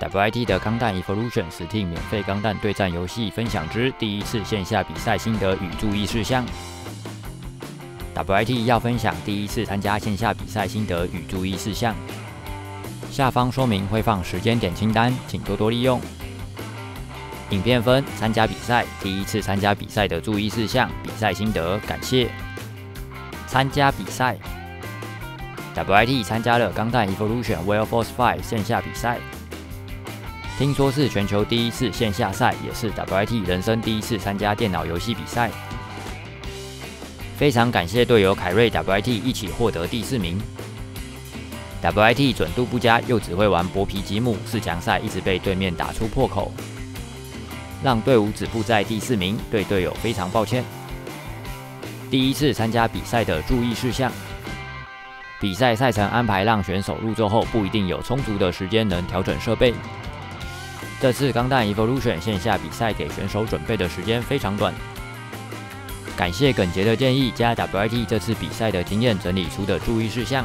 WIT 的钢弹 Evolution Steam 免费钢弹对战游戏分享之第一次线下比赛心得与注意事项。WYTEA 要分享第一次参加线下比赛心得与注意事项，下方说明会放时间点清单，请多多利用。影片分参加比赛、第一次参加比赛的注意事项、比赛心得，感谢。参加比赛 ，WYTEA 参加了钢弹 Evolution RealForce 5线下比赛，听说是全球第一次线下赛，也是 WYTEA 人生第一次参加电脑游戏比赛。 非常感谢队友凯瑞 WYT 一起获得第4名。WYT 准度不佳，又只会玩剥皮积木，4强赛一直被对面打出破口，让队伍止步在第4名，对队友非常抱歉。第一次参加比赛的注意事项：比赛赛程安排让选手入座后不一定有充足的时间能调整设备。这次钢弹 Evolution 线下比赛给选手准备的时间非常短。 感谢耿杰的建议，加 WYT 这次比赛的经验整理出的注意事项。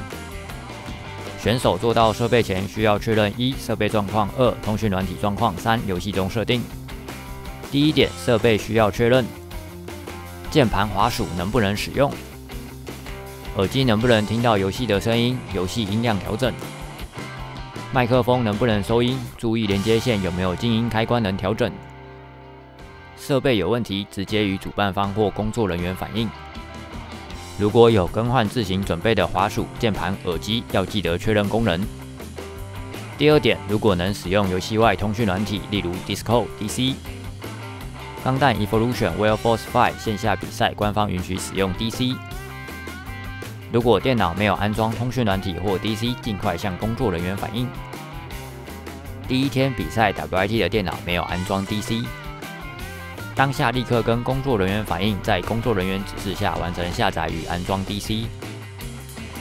选手坐到设备前需要确认：1、设备状况；2、通讯软体状况；3、游戏中设定。第一点，设备需要确认：键盘、滑鼠能不能使用？耳机能不能听到游戏的声音？游戏音量调整。麦克风能不能收音？注意连接线有没有静音开关能调整。 设备有问题，直接与主办方或工作人员反映。如果有更换自行准备的滑鼠、键盘、耳机，要记得确认功能。第2点，如果能使用游戏外通讯软体，例如 Discord、DC。钢弹 Evolution RealForce 5线下比赛官方允许使用 DC。如果电脑没有安装通讯软体或 DC， 尽快向工作人员反映。第1天比赛 ，WYT 的电脑没有安装 DC。 当下立刻跟工作人员反映，在工作人员指示下完成下载与安装 DC。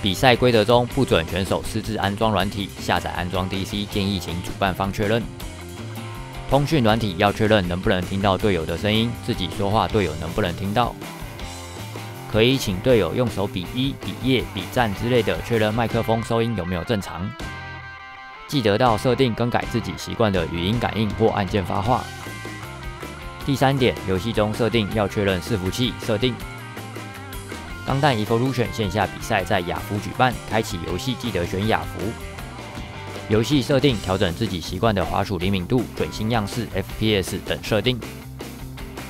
比赛规则中不准选手私自安装软体、下载安装 DC， 建议请主办方确认。通讯软体要确认能不能听到队友的声音，自己说话队友能不能听到。可以请队友用手比1、比耶、比赞之类的确认麦克风收音有没有正常。记得到设定更改自己习惯的语音感应或按键发话。 第3点，游戏中设定要确认伺服器设定。钢弹 Evolution 线下比赛在雅服举办，开启游戏记得选雅服。游戏设定调整自己习惯的滑鼠灵敏度、准星样式、FPS 等设定。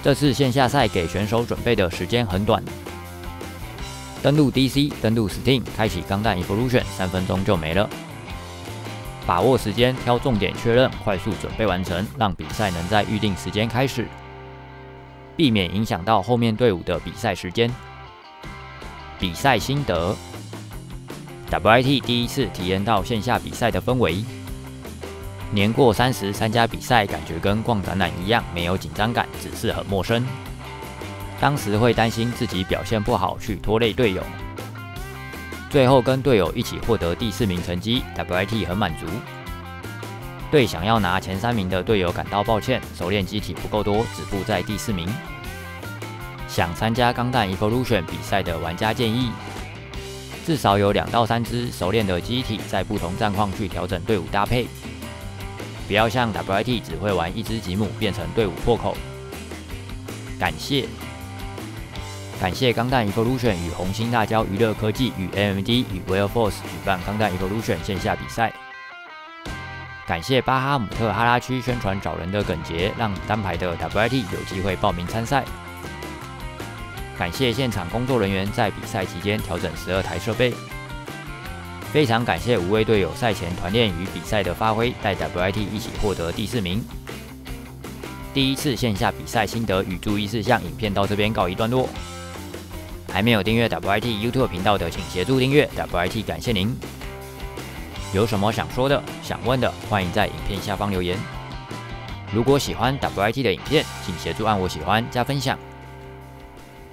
这次线下赛给选手准备的时间很短。登录 DC， 登录 Steam， 开启钢弹 Evolution， 3分钟就没了。 把握时间，挑重点确认，快速准备完成，让比赛能在预定时间开始，避免影响到后面队伍的比赛时间。比赛心得 ：WYT 第一次体验到线下比赛的氛围。年过30参加比赛，感觉跟逛展览一样，没有紧张感，只是很陌生。当时会担心自己表现不好，去拖累队友。 最后跟队友一起获得第4名成绩 ，WYT 很满足。对想要拿前3名的队友感到抱歉，熟练机体不够多，止步在第4名。想参加钢弹 Evolution 比赛的玩家建议，至少有2到3只熟练的机体，在不同战况去调整队伍搭配，不要像 WYT 只会玩1只吉姆，变成队伍破口。感谢钢弹 Evolution 与红星辣椒娱乐科技与 AMD 与 WYTEA 举办钢弹 Evolution 线下比赛。感谢巴哈姆特哈拉区宣传找人的耿杰，让单排的 WYT 有机会报名参赛。感谢现场工作人员在比赛期间调整12台设备。非常感谢5位队友赛前团练与比赛的发挥，带 WYT 一起获得第4名。第一次线下比赛心得与注意事项影片到这边告一段落。 还没有订阅 WYT YouTube 频道的，请协助订阅 WYT， 感谢您。有什么想说的、想问的，欢迎在影片下方留言。如果喜欢 WYT 的影片，请协助按我喜欢加分享。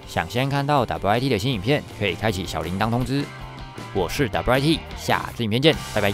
想先看到 WYT 的新影片，可以开启小铃铛通知。我是 WYT， 下次影片见，拜拜。